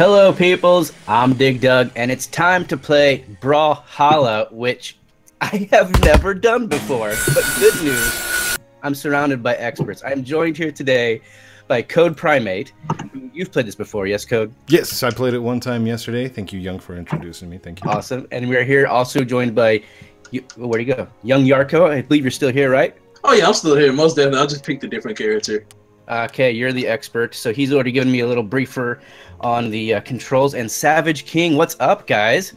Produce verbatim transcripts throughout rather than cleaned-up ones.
Hello peoples, I'm Dig Dug, and it's time to play Brawlhalla, which I have never done before, but good news, I'm surrounded by experts. I'm joined here today by Code Primate. You've played this before, yes, Code? Yes, I played it one time yesterday. Thank you, Yung, for introducing me. Thank you. Awesome, and we're here also joined by, where'd you go? YungYarkko, I believe you're still here, right? Oh yeah, I'm still here, most definitely. I just picked a different character. Okay, you're the expert, so he's already given me a little briefer on the uh, controls. And Savage King, what's up, guys?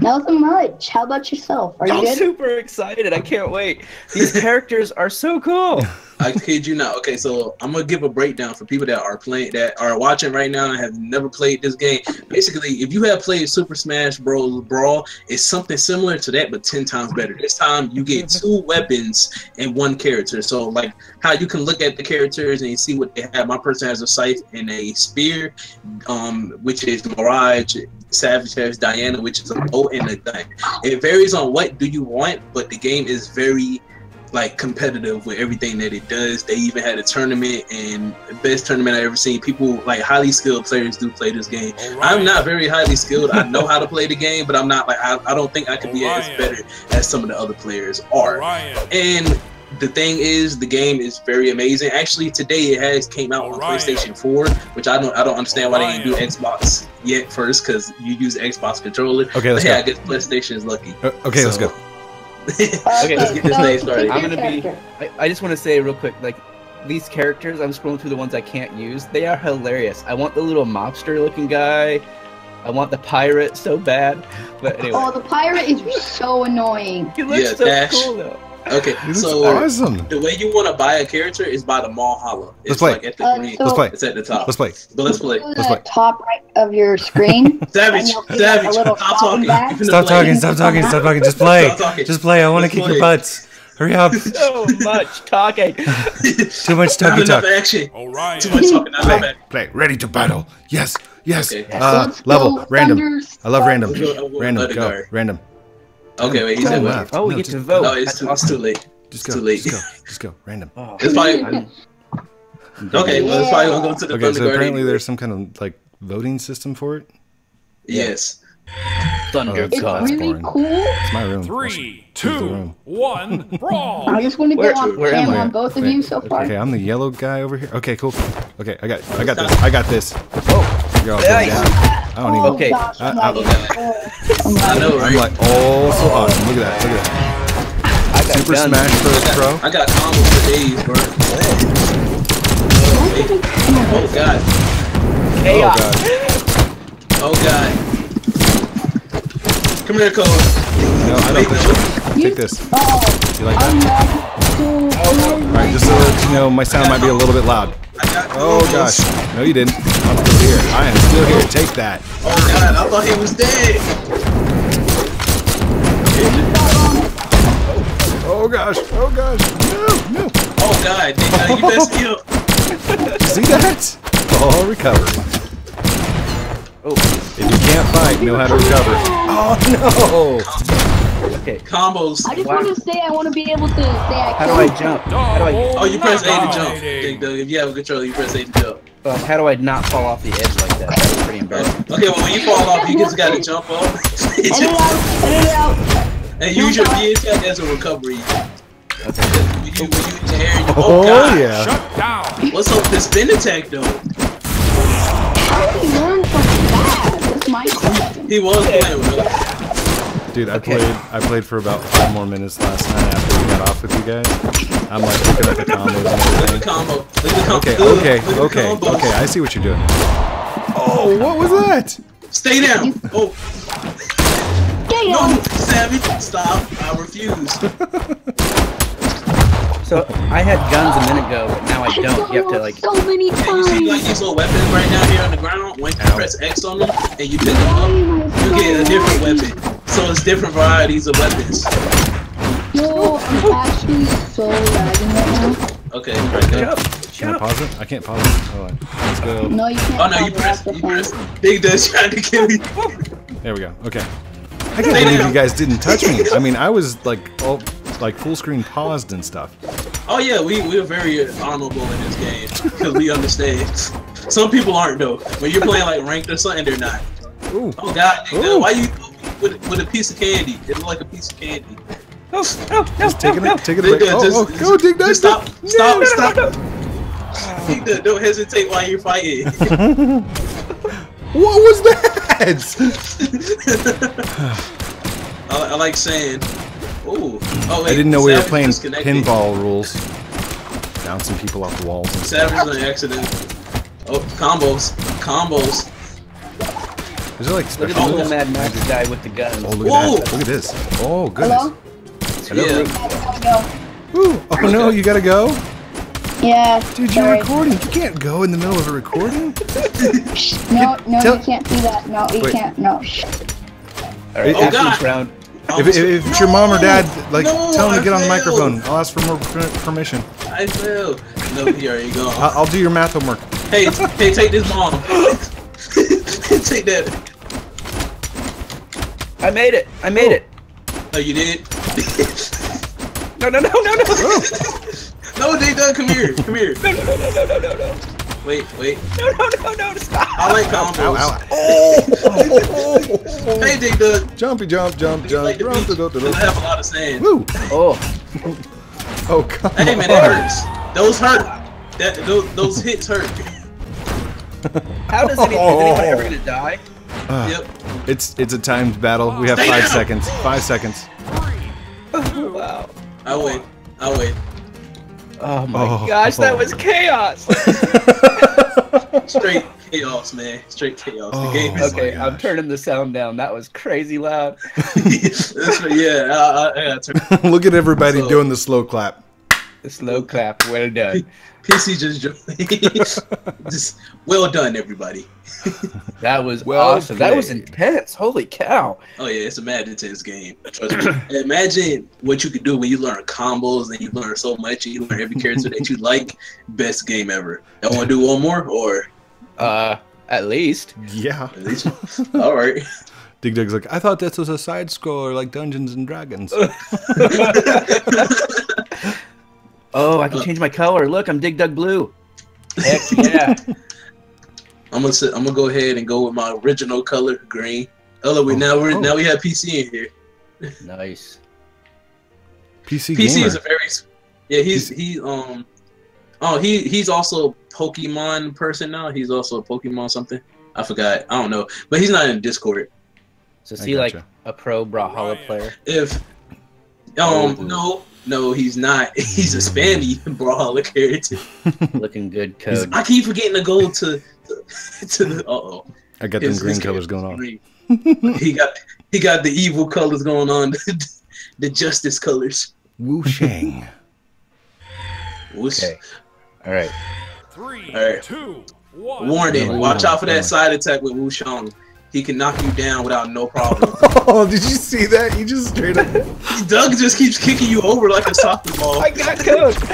Nothing much. How about yourself? Are you I'm good? Super excited. I can't wait. These characters are so cool. I kid you not. Okay, so I'm gonna give a breakdown for people that are playing, that are watching right now and have never played this game. Basically, if you have played Super Smash Bros. Brawl, it's something similar to that, but ten times better. This time, you get two weapons and one character. So, like how you can look at the characters and you see what they have. My person has a scythe and a spear, um, which is Mirage. Savage has Diana, which is an O and a gun. It varies on what do you want, but the game is very like competitive with everything that it does. They even had a tournament, and the best tournament I've ever seen. People, like highly skilled players, do play this game. Orion. I'm not very highly skilled. I know how to play the game, but I'm not like I, I don't think I could be as better as some of the other players are. Orion. And the thing is, the game is very amazing. Actually, today it has came out Orion. on PlayStation four, which I don't I don't understand Orion. why they didn't do Xbox yet first, because you use Xbox controller. Okay, let's but, go. Yeah, I guess PlayStation is lucky. Uh, okay, so, let's go. Okay, let's get this no, thing started. I'm gonna character. be. I, I just want to say real quick, like these characters, I'm scrolling through the ones I can't use. They are hilarious. I want the little mobster-looking guy. I want the pirate so bad. But anyway. Oh, the pirate is so annoying. He looks yeah, so Dash. cool though. Okay, so awesome. The way you want to buy a character is by the Brawlhalla. It's let's play. Like at the uh, green. So let's play. It's at the top. Let's play. But let's play. Let's play. Top right of your screen. Savage, Savage, stop talking. Stop, talking. stop talking. Stop talking. Stop talking. Just play. Just play. I want to kick play. your butts. Hurry up. So much talking. Too much talking. Not enough action. All right. Too much talking. Not enough action. Play. Ready to battle. Yes. Yes. Okay. Uh, so level. Random. I love random. Random. Go. Random. Okay, wait, he said what? Oh, we no, get just, to vote. No, it's too, it's too late. Just go, it's too late. Just go, just go, random. Oh. It's probably, okay, well, it's probably going to go to the Okay, so Guardian. Apparently there's some kind of, like, voting system for it? Yes. Thunder oh, it's God. really That's cool. It's my room. Three, two, room. one, brawl! I just want to get on camera on both of you so far. Okay, I'm the yellow guy over here. Okay, cool. Okay, I got I got this. I got this. Oh! You're all yeah, yeah. I don't even. Oh, okay. Gosh, I, I, I know, right? I'm like, oh, so awesome. Look at that. Look at that. I got Super Smash Bros, bro. I got combos for days, bro. Oh, oh god. Chaos. Oh god. Oh god. Come here, Cole. No, I don't think so. Take this. Oh, you like that? Oh, all right, just so that you know, my sound might be a little bit loud. Oh gosh, no you didn't. I'm still here. I am still here. Take that. Oh god, I thought he was dead. Oh gosh, oh gosh, no, no. Oh god, you messed me up. See that? Oh, recover. Oh, if you can't fight, know how to recover. Oh no. Okay. Combos. I just wow. want to say I want to be able to say I How do I jump? How do I? Oh, you press A to jump. If you have a controller, you press A to jump. Well, how do I not fall off the edge like that? That's pretty embarrassing. Okay, well, when you fall off, you just gotta jump off. And use your B attack as a recovery. Okay. When you, when you tear your, oh, oh god. Yeah. Shut down. What's up with the spin attack, though? How did he learn from that? That's my question. He was playing with us. Dude, I okay. played. I played for about five more minutes last night after we got off with you guys. I'm like picking up the combos. Leave the combo. Leave the combo. Okay, okay, Leave okay, okay. I see what you're doing. Oh, what was that? Stay down. Oh. Stay down. No, Savage, stop. I refuse. So I had guns a minute ago, but now I don't. You have to like. So many times. Yeah, you see like these little weapons right now here on the ground. When you press X on them and you pick them up, you get a different weapon. So it's different varieties of weapons. Yo, I'm actually so lagging right now. Okay, right there. Can I pause it? I can't pause it. Hold on. Let's go. No, you can't. Oh no, you pressed. You pressed. Big Dug's trying to kill me. There we go. Okay. I can't believe you guys didn't touch me. I mean, I was like all like full screen paused and stuff. Oh yeah, we we're very honorable in this game because we understand. Some people aren't though. When you're playing like ranked or something, they're not. Ooh. Oh god, nigga, why you with with a piece of candy? It looked like a piece of candy. Oh, no, no, just no, taking no. It, take it away. Just, oh, oh, go dig that. Stop, stop, no, stop. No, no, no. Dig Dug, don't hesitate while you're fighting. What was that? I, I like saying. Ooh. Oh, wait, I didn't know we were playing pinball rules. Bouncing people off the walls. And Savage an accident. Oh, combos, combos. Is there like special? Look at the Mad Max guy with the gun. Oh, look Whoa. at that! Look at this. Oh, goodness. Hello. Hello. Yeah. Ooh. Oh okay. No, you gotta go. Yeah. Dude, sorry. You're recording. You can't go in the middle of a recording. no, no, Tell you can't do that. No, you Wait. can't. No. All right. Oh, God. Round. If, if, if it's no, your mom or dad, like, no, tell them to get on the microphone. I'll ask for more permission. I fail. No, here you go. I'll do your math homework. Hey, hey, take this, mom. Take that. I made it. I made oh. it. No, you did. no, no, no, no, no. No, Dig Dug, come here. Come here. No, no, no, no, no, no, no. Wait, wait. No, no, no, no, stop. I like combos. Ow, ow. Oh. oh, oh, oh. Hey, Dig Dug. Jumpy, jump, jump, jump. Like jump, jump, jump, jump. I have a lot of sand. Woo. Oh. Oh, come Hey, man, that hurts. Those hurt. That, those, those hits hurt. How does anybody, oh. is anybody ever going to die? Uh, yep. It's it's a timed battle. We have Stay five down. seconds. Five seconds. Wow. I win. I win. Oh my oh, gosh, oh. that was chaos! Straight chaos, man. Straight chaos. Oh, the game is okay, I'm turning the sound down. That was crazy loud. yeah, I, I, I turned... Look at everybody so, doing the slow clap. The slow clap, well done. P C just, just well done, everybody. That was well awesome. Played. That was intense. Holy cow! Oh yeah, it's a mad intense game. Trust me. Imagine what you could do when you learn combos and you learn so much and you learn every character that you like. Best game ever. I want to do one more, or uh, at least yeah. At least. All right. Dig Dug's like, I thought this was a side scroller like Dungeons and Dragons. Oh, I can change my color. Look, I'm Dig Dug Blue. Heck yeah. I'm gonna sit, I'm gonna go ahead and go with my original color, green. Hello, we oh, now we're oh. now we have P C in here. Nice. P C. P C gamer. is a very yeah. He's P C. he um oh he he's also a Pokemon person now. He's also a Pokemon something. I forgot. I don't know, but he's not in Discord. So is I he gotcha. like a pro Brawlhalla right. player? If um oh, no. No, he's not. He's a Spammy Brawlhalla character. Looking good, Code. He's, I keep forgetting to go to to, to the. Uh oh. I got them his, green his colors going on. he got he got the evil colors going on, the, the justice colors. Wu Shang. Okay. All right. Three, All right. two, one. Warning! No, watch no, out for no. that side attack with Wu Shang. He can knock you down without no problem. Oh, did you see that? He just straight up. Doug just keeps kicking you over like a soccer ball. I got Code. Ow,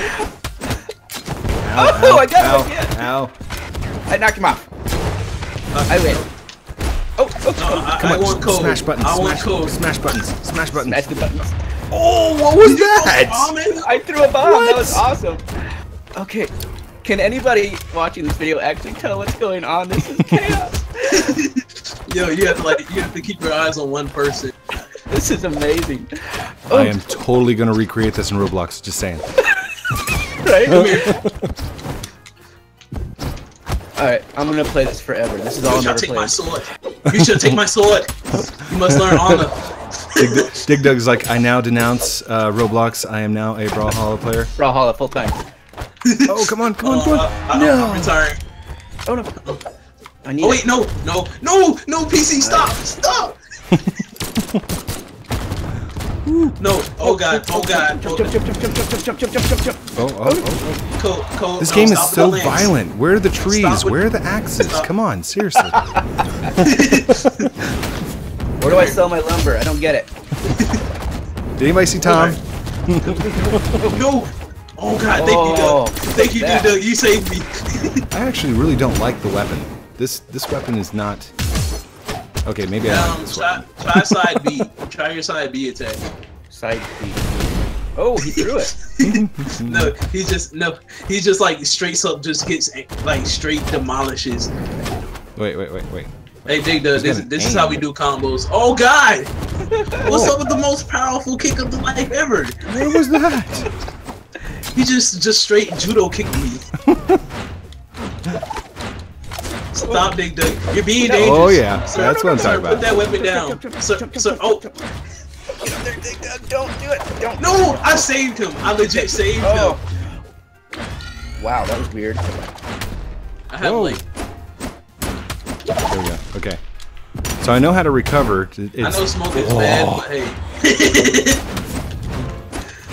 oh, ow, I got him again. Ow. I knocked him off. Uh, I win. Oh, oh, no, I, come I on, want Code. Smash buttons. I want Code. Smash buttons. Smash buttons. Smash the buttons. Oh, what was that? I threw a bomb. What? That was awesome. Okay. Can anybody watching this video actually tell what's going on? This is chaos. Yo, you have to like you have to keep your eyes on one person. This is amazing. Oh. I am totally gonna recreate this in Roblox. Just saying. Right? Come here. All right, I'm gonna play this forever. This is all. You should take played. my sword. You should take my sword. You must learn honor. Dig, Dig Dug's like, I now denounce uh, Roblox. I am now a Brawlhalla player. Brawlhalla full time. Oh come on, come on, uh, come on! I, I, no. I'm retiring. Oh no. Oh. I need oh wait, it. no, no, no, no, P C, stop, stop! No, oh god, oh god. Jump, jump, jump, jump, jump, jump, jump, jump, jump. Oh, oh, oh. Code, Code, this no, game is so violent. Where are the trees? Stop Where with... are the axes? Stop. Come on, seriously. Where do I sell my lumber? I don't get it. Did anybody see Tom? No! Oh god, thank oh, you, Doug. Thank you, that. Doug. You saved me. I actually really don't like the weapon. This this weapon is not okay. Maybe um, I. Try, try side B. Try your side B attack. Side B. Oh, he threw it. No, he just no, he just like straight up just gets like straight demolishes. Wait, wait, wait, wait. Hey, Dig Dug, this, this is how we do combos. Oh God! What's up with the most powerful kick of the life ever? Where was that? He just just straight judo kicked me. Stop, Dig Dug. You're being dangerous. Oh yeah, sir, that's what I'm talking about. Put that weapon down, sir. Sir, oh. Get up there, Dig Dug. Don't do it. Don't. No, I saved him. I legit saved oh. him. Wow, that was weird. I have like. There we go. Okay. So I know how to recover. It's... I know smoke is oh. bad, but hey.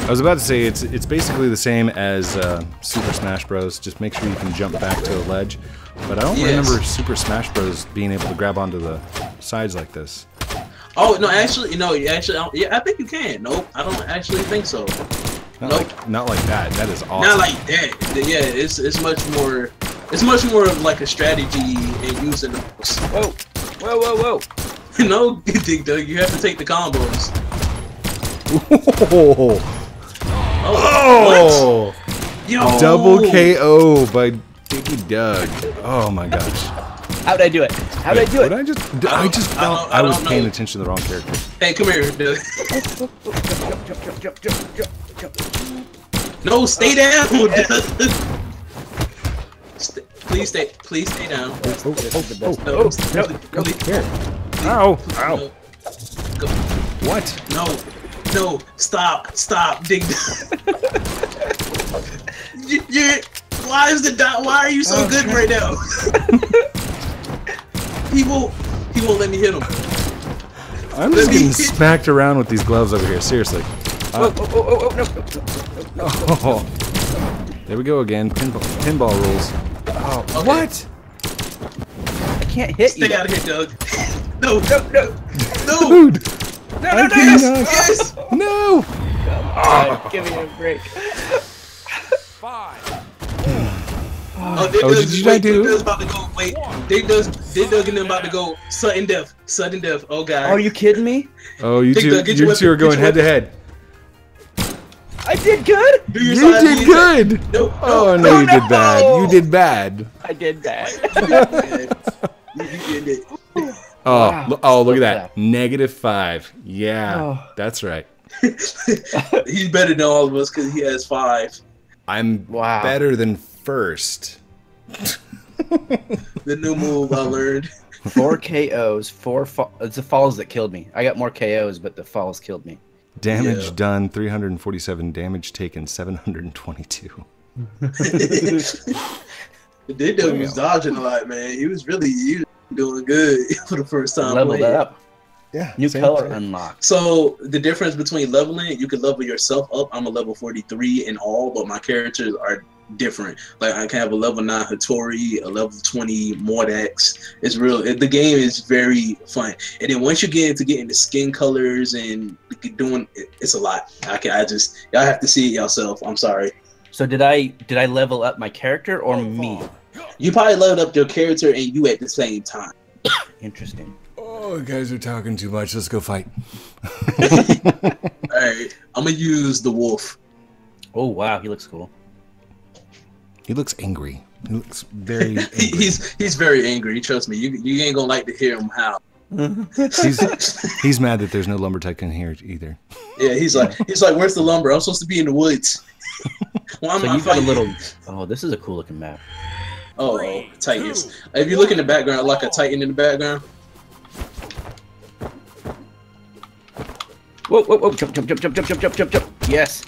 I was about to say it's it's basically the same as uh, Super Smash Bros. Just make sure you can jump back to a ledge. But I don't yes. remember Super Smash Bros. Being able to grab onto the sides like this. Oh no! Actually, no. You actually, I yeah, I think you can. Nope, I don't actually think so. Not nope. Like, not like that. That is awesome. Not like that. Yeah, it's it's much more. It's much more of like a strategy and using the. Whoa! Whoa! Whoa! Whoa! No, Dig Dug, you have to take the combos. Whoa. Oh! What? Yo! Double K O by Dig Dug. Oh my gosh. How'd I do it? How'd Wait, I do it? I just, I, I just felt I, I, I was paying know. attention to the wrong character. Hey, come here, dude. jump, jump, jump, jump, jump, jump, jump. No, stay down. St please stay, please stay down. Oh, oh, oh, no, oh, no, no, come here. Ow, ow. No. Go. What? No, no, stop, stop, Dig Dug. you, you're, why is the dot? Why are you so oh, good God. right now? He won't, he won't let me hit him. I'm let just getting smacked around with these gloves over here, seriously. Uh, oh, oh, oh, oh, no. no, no, no, no, oh. no. There we go again, pinball, pinball rules. Oh, okay. What? I can't hit Stay you. Stay out of here, Doug. No, no, no, no. Dude. No, no, no, yes, yes. No. Oh. Give me a break. Five. Oh, Dig Dug is about to go. Wait, Dig Dug and them about to go sudden death, sudden death. Oh God! Are you kidding me? Oh, you two, you two are going head to head. I did good. You did good. No, oh no, you did bad. You did bad. I did bad. You did it. Oh, oh, look at that. Negative five. Yeah, that's right. He's better than all of us because he has five. I'm better than five. First, the new move I learned. Four K Os, four. Fo it's the falls that killed me. I got more K Os, but the falls killed me. Damage yeah. done, three hundred and forty-seven. Damage taken, seven hundred and twenty-two. Dig Dug was dodging a lot, man. He was really he was doing good for the first time. Leveled that up. Yeah. New color unlocked. So the difference between leveling, you can level yourself up. I'm a level forty-three in all, but my characters are different. Like I can have a level nine Hattori, a level twenty Mordax. It's real. It, the game is very fun. And then once you get into getting the skin colors and doing, it, it's a lot. I can. I just y'all have to see it yourself. I'm sorry. So did I? Did I level up my character or me? You probably leveled up your character and you at the same time. Interesting. Oh, you guys are talking too much. Let's go fight. All right, I'm gonna use the wolf. Oh wow, he looks cool. He looks angry. He looks very angry. he's he's very angry. Trust me, you you ain't gonna like to hear him howl. he's he's mad that there's no Lumber Tycoon here either. Yeah, he's like he's like, where's the lumber? I'm supposed to be in the woods. Why am so I you got a little? Oh, this is a cool looking map. Oh, Three, Titans. Two, if you look in the background, like a Titan in the background. Whoa, whoa, whoa! Jump, jump, jump, jump, jump, jump, jump, jump! Yes.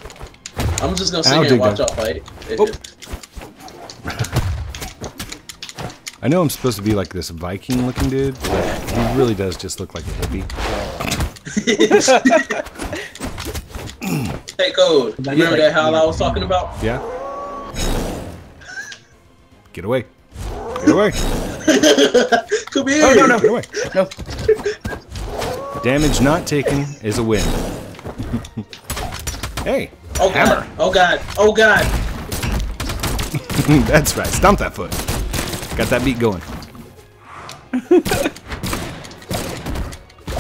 I'm just gonna sit I'll here and watch y'all fight. Oh. I know I'm supposed to be like this Viking-looking dude, but he really does just look like a hippie. Hey, Code, remember like, that howl yeah. I was talking about? Yeah. Get away! Get away! Come here! Oh, no, no, get away! No. Damage not taken is a win. Hey! Oh hammer! God. Oh God! Oh God! That's right. Stomp that foot. Got that beat going.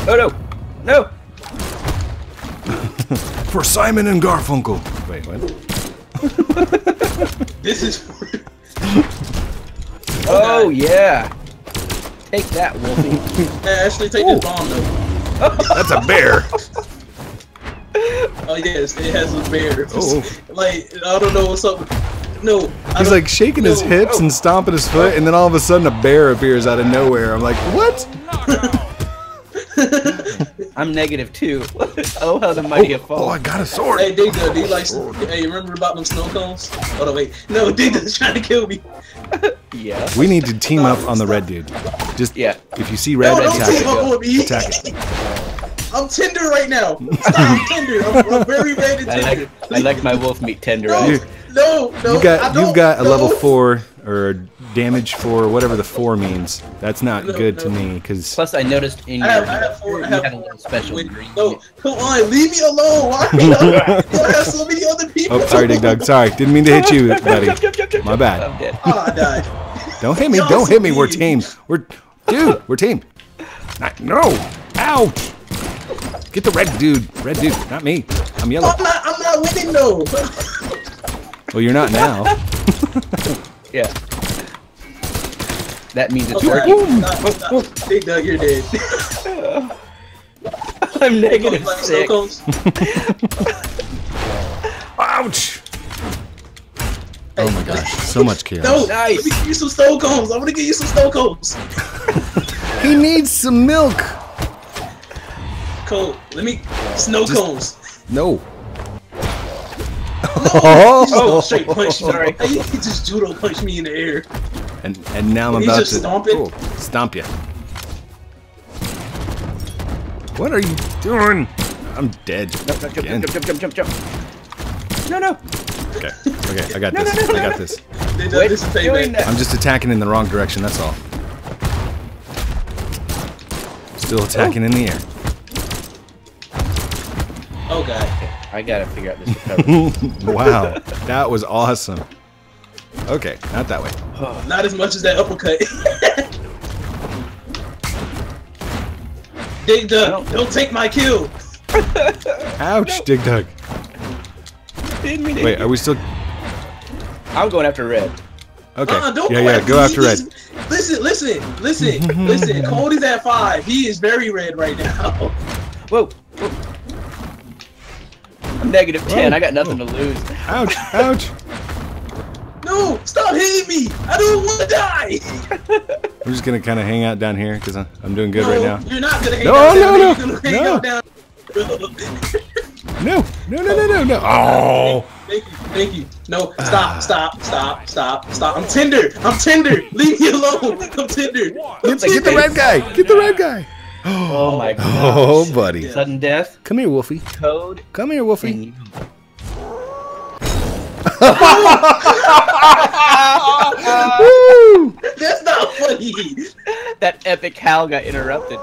Oh no! No! For Simon and Garfunkel. Wait, what? This is for... Oh, yeah. Take that, Wolfie. Hey, actually, take Ooh. This bomb, though. That's a bear. Oh, yes, it has a bear. Oh. Like, I don't know what's up with... No, he's like shaking no, his hips no. and stomping his foot, and then all of a sudden a bear appears out of nowhere. I'm like, what? I'm negative two. Oh, how the mighty have fallen. Oh, I got a sword. Hey, Dig Dug, do you like? Hey, remember about them snow cones? Oh, no, wait. No, Dig Dug's trying to kill me. Yeah. We need to team up on the red dude. Just yeah. If you see red, no, attack don't team up with me. Attack it. I'm tender right now. Stop, I'm tender. I'm, I'm very, very tender. I like, I like my wolf meat tender. No, right? no, no. You got, I don't, you've got no. a level four or damage four, whatever the four means. That's not no, good no. to me because. Plus, I noticed in your. I have, I have four. I have, have a little special. Wait, no, come on, leave me alone. Why? I have so many other people. Oh, sorry, Dig Dug. Sorry, didn't mean to hit you, buddy. My bad. I'm dead. Oh, I died. Don't hit me. Don't Y'all hit me. me. We're team. We're, dude. We're team. Not, no. Ow. Get the red dude. Red dude, not me. I'm yellow. I'm not, I'm not winning, though. Well, you're not now. Yeah. That means it's working. Oh, right. Dig Dug, you're dead. I'm negative six. Ouch. Oh, my gosh. So much chaos. No, nice. Let me give you some snow cones. I'm going to give you some snow cones. He needs some milk. Cold. Let me snow Just, cones. No. Oh, oh, straight punch. Sorry. He just judo punched me in the air. And and now Can I'm about just to stomp, it? Oh, stomp you. What are you doing? I'm dead. No, no, jump, jump, jump, jump, jump, jump. No, no. Okay, okay, I got no, this. No, no, I got no, this. No, no. Wait, this is I'm just attacking in the wrong direction. That's all. Still attacking oh. in the air. Oh god, I gotta figure out this recovery. Wow, that was awesome. Okay, not that way. Oh, not as much as that uppercut. Dig Dug, don't, don't take my kill. Ouch, no. Dig Dug. Didn't mean Wait, are we still? I'm going after red. Okay. Uh, don't yeah, go yeah, after go after red. Listen, listen, listen, listen. Cody's at five. He is very red right now. Whoa. Whoa. Negative ten. Whoa, I got nothing whoa. to lose. Ouch! Ouch! No! Stop hitting me! I don't want to die. We're just gonna kind of hang out down here because I'm, I'm doing good no, right now. You're not gonna hang no, out no, down no, here. No, no, no, no, no, no, no, no, no! Oh! Thank you, thank you. No! Stop! Stop! Stop! Stop! Stop! I'm tender. I'm tender. Leave me alone. I'm tender. Get, get the red guy. Get the red guy. Oh my god. Oh, buddy. Sudden death. Come here, Wolfie. Code. Come here, Wolfie. Woo! That's not funny. That epic howl got interrupted.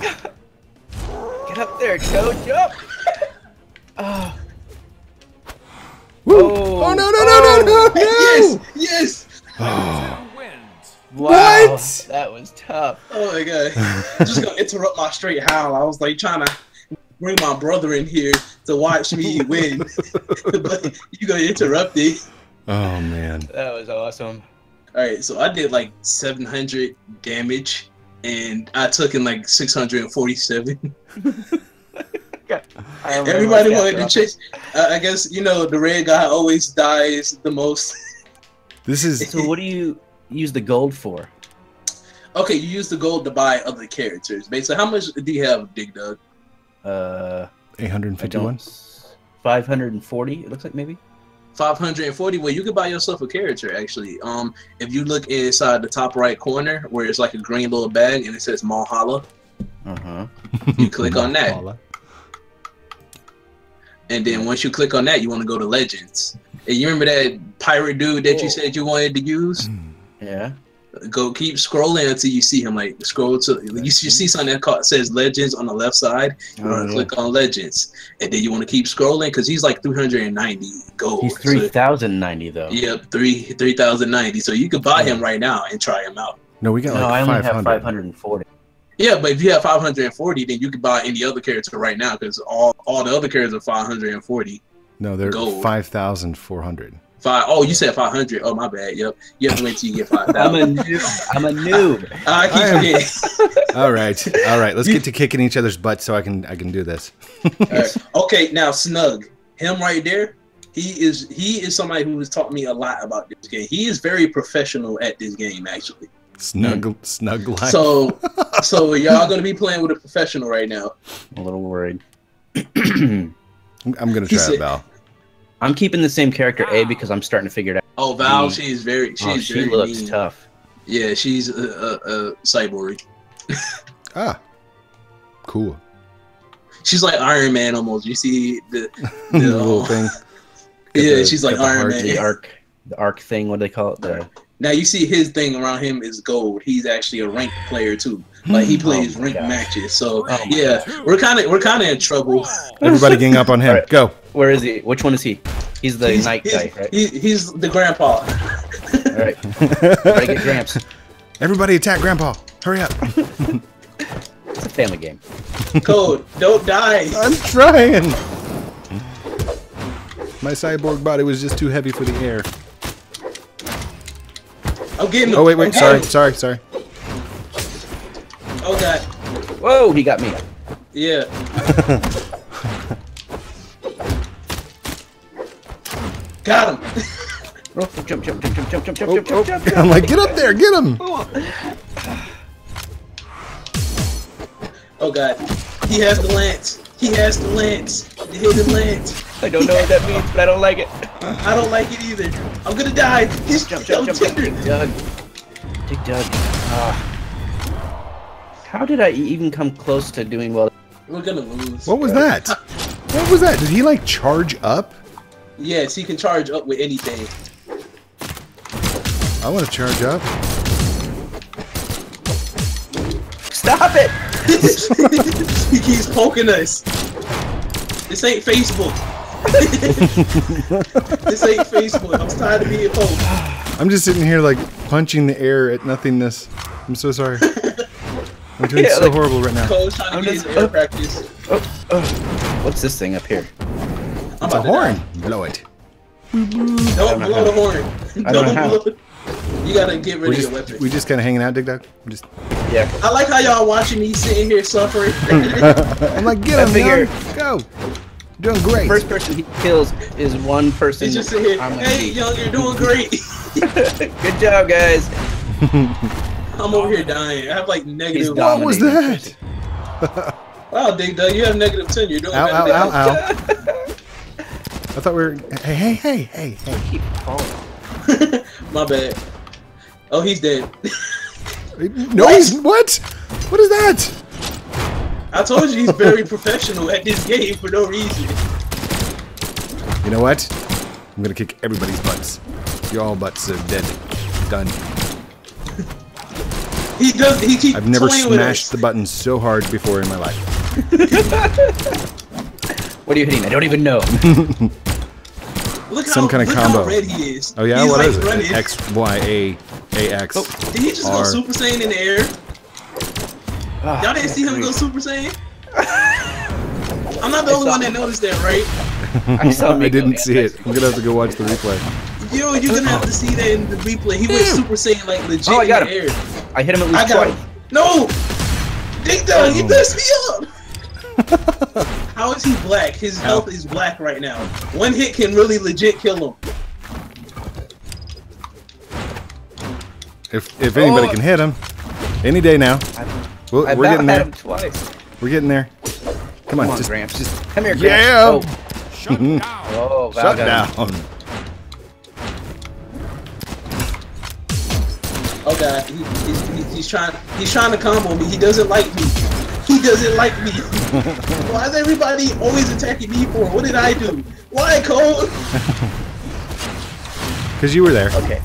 Get up there, Code. Jump. Oh. Woo. Oh, oh, no, no, oh. no, no, no, no. Yes, yes. Oh. Wow, what? That was tough. Oh my god. Just gonna interrupt my straight howl. I was like trying to bring my brother in here to watch me win. But you gonna interrupt it. Oh man. That was awesome. Alright, so I did like seven hundred damage and I took in like six hundred forty-seven. Everybody wanted to chase. Uh, I guess, you know, the red guy always dies the most. This is. So what do you. Use the gold for? Okay, you use the gold to buy other characters. Basically, how much do you have, Dig Dug? Uh, eight hundred fifty-one. Five hundred and forty. It looks like maybe. Five hundred and forty. Well, you could buy yourself a character actually. Um, if you look inside the top right corner where it's like a green little bag and it says Brawlhalla. Uh huh. You click on that. And then once you click on that, you want to go to Legends. And you remember that pirate dude that Whoa. you said you wanted to use? Mm. Yeah. Go keep scrolling until you see him. Like scroll to you, you see something that called, says Legends on the left side. You want to mm-hmm. click on Legends, and then you want to keep scrolling because he's like three hundred and ninety gold. He's three thousand ninety though. Yep, three three thousand ninety. So you could buy him right now and try him out. No, we got. No, like I only five hundred. Have five hundred and forty. Yeah, but if you have five hundred forty, then you can buy any other character right now, because all, all the other characters are five hundred forty. No, they're five thousand four hundred. Five, oh, you said five hundred. Oh, my bad. Yep. You have to wait till you get five thousand. I'm a noob. I'm a noob. I keep forgetting. All right. All right. Let's get to kicking each other's butts so I can I can do this. All right. Okay. Now, Snug, him right there, he is he is somebody who has taught me a lot about this game. He is very professional at this game, actually. Snug, mm. snug life. So, so y'all going to be playing with a professional right now. I'm a little worried. I'm going to try said, it, Val. I'm keeping the same character A because I'm starting to figure it out. Oh, Val, mm. she's very, she's oh, she very looks mean. tough. Yeah, she's a, a, a cyborg. Ah, cool. She's like Iron Man almost. You see the, the, the little thing. Yeah, the, she's like Iron Man. The arc, the arc thing. What do they call it? The... Now you see his thing around him is gold. He's actually a ranked player too. Like he plays oh ranked gosh. matches. So oh yeah, God. we're kind of we're kind of in trouble. Everybody gang up on him. Right. Go. Where is he? Which one is he? He's the he's, night he's, guy, right? He, he's the grandpa. All right. Everybody get Gramps. Everybody attack Grandpa. Hurry up. It's a family game. Code, don't die. I'm trying. My cyborg body was just too heavy for the air. I'm getting him. Oh, wait, wait. Sorry, sorry, sorry. Oh, God. Whoa, he got me. Yeah. Got him! Jump, jump, jump, jump, jump, jump, jump, oh, jump, oh. jump, jump! I'm like, get up there, get him! Oh God, he has the lance. He has the lance. He hit the lance. I don't know what that means, but I don't like it. I don't like it either. I'm gonna die. He's jump, jump, jump, jump, Dig Dug. Dig Dug. Uh, how did I even come close to doing well? We're gonna lose. What was that? What was that? Did he like charge up? Yes, he can charge up with anything. I want to charge up. Stop it! He keeps poking us. This ain't Facebook. This ain't Facebook. I'm tired of being poked. I'm just sitting here like punching the air at nothingness. I'm so sorry. I'm doing yeah, so like, horrible right now. Cole's trying to I'm get just, his air oh, practice. Oh, oh. What's this thing up here? It's a horn. Die. Blow it. Don't, don't blow how. the horn. I don't, don't know blow how. You gotta get rid just, of your weapon. We just kind of hanging out, Dig Dug. Just... Yeah. I like how y'all watching me sitting here suffering. I'm like, get him, man. Go. You're doing great. The first person he kills is one person. He's just sitting here. I'm hey, young, you're doing great. Good job, guys. I'm over here dying. I have like negative. What was that? Wow, Dig Dug, you have negative ten. You're doing ow, better. Ow, ow, ow. I thought we were. Hey, hey, hey, hey, hey. I keep falling. My bad. Oh, he's dead. No, what? he's. What? What is that? I told you he's very professional at this game for no reason. You know what? I'm gonna kick everybody's butts. Y'all butts are dead. Done. He does. He keeps. I've never smashed the button so hard before in my life. What are you hitting? I don't even know. Look Some how, kind of look combo. How red he is. Oh yeah, he's what like is it? Running. X Y A A X. Oh, did he just R. go Super Saiyan in the air? Oh, Y'all didn't see him weird. go Super Saiyan? I'm not the I only one that noticed that, right? I, saw I didn't see it. I'm gonna have to go watch the replay. Yo, you're gonna have to see that in the replay. He Damn. went Super Saiyan like legit oh, I got in the him. air. I hit him at least I got twice. Him. No, Dig Dug, he messed me up. How is he black? His health is black right now. One hit can really legit kill him. If if anybody oh. can hit him, any day now. We'll, I we're getting there. Him twice. We're getting there. Come on, come on just, Gramps. Just come here, Gramps. Yeah. Oh. Shut down. Oh, Val Shut down. Him. Oh God, he, he's, he, he's trying. He's trying to combo me. He doesn't like me. He doesn't like me. Why is everybody always attacking me for? What did I do? Why, Cole? Because you were there. Okay.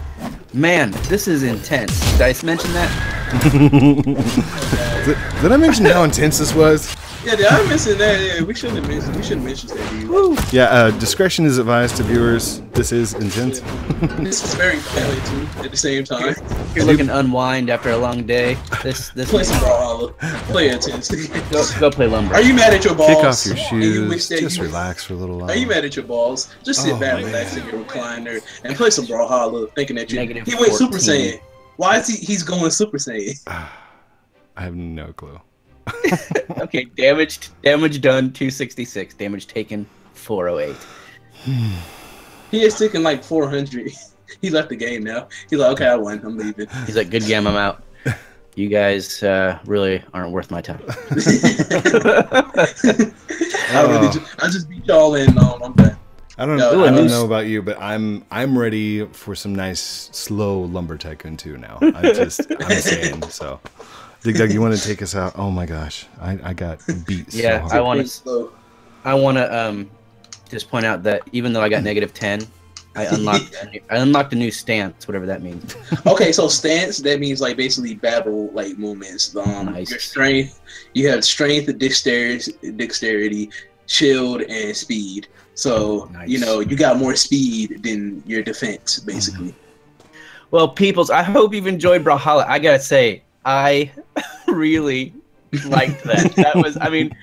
Man, this is intense. Did I mention that? did, did I mention how intense this was? Yeah, they are missing that. Yeah, we shouldn't mention. We shouldn't mention that. Yeah, uh, discretion is advised to viewers. This is intense. This is very clearly too. At the same time, if you're looking to unwind after a long day, this this play some Brawlhalla. Play intense. go, go play Lumber. Are you mad at your balls? Kick off your shoes. You just you... relax for a little while. Are you mad at your balls? Just sit oh, back, man. relax in your recliner, and play some Brawlhalla, thinking that you. Negative he went fourteen. Super Saiyan. Why is he? He's going Super Saiyan. I have no clue. Okay, damage damage done two sixty-six, damage taken four oh eight. Hmm. He is taking like four hundred. He left the game now. He's like, okay, I won. I'm leaving. He's like, good game, I'm out. You guys uh, really aren't worth my time. oh. I really just, I just beat y'all in. Um, I'm done. I don't, no, I don't know about you, but I'm I'm ready for some nice slow Lumber Tycoon two now. I just I'm saying so. Dig Dug, you want to take us out? Oh my gosh, I, I got beat. Yeah, so hard. I want to. I want to um, just point out that even though I got negative ten, I unlocked a new, I unlocked a new stance, whatever that means. Okay, so stance that means like basically battle like movements. Um, nice. Your strength, you have strength, dexterity, dexterity, shield, and speed. So nice. You know you got more speed than your defense, basically. Well, peoples, I hope you've enjoyed Brawlhalla. I gotta say. I really liked that. That was, I mean,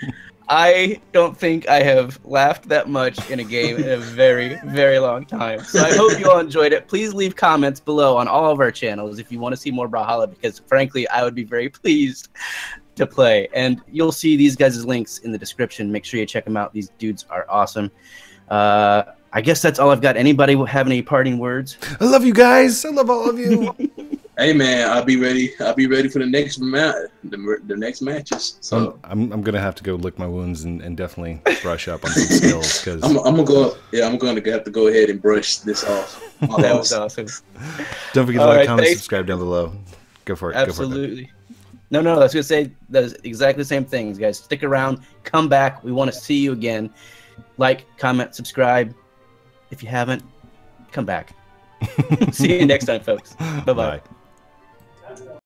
I don't think I have laughed that much in a game in a very, very long time. So I hope you all enjoyed it. Please leave comments below on all of our channels if you want to see more Brawlhalla, because frankly, I would be very pleased to play. And you'll see these guys' links in the description. Make sure you check them out. These dudes are awesome. Uh, I guess that's all I've got. Anybody have any parting words? I love you guys. I love all of you. Hey man, I'll be ready. I'll be ready for the next match. The, the next matches. So I'm, I'm I'm gonna have to go lick my wounds and, and definitely brush up on some skills because I'm, I'm gonna go. Yeah, I'm gonna have to go ahead and brush this off. Oh, that was awesome. Don't forget to like, right, comment, thanks. subscribe down below. Go for it. Absolutely. Go for it. No, no, that's gonna say that is exactly the same things, guys. Stick around. Come back. We want to see you again. Like, comment, subscribe. If you haven't, come back. See you next time, folks. Bye-bye. Bye.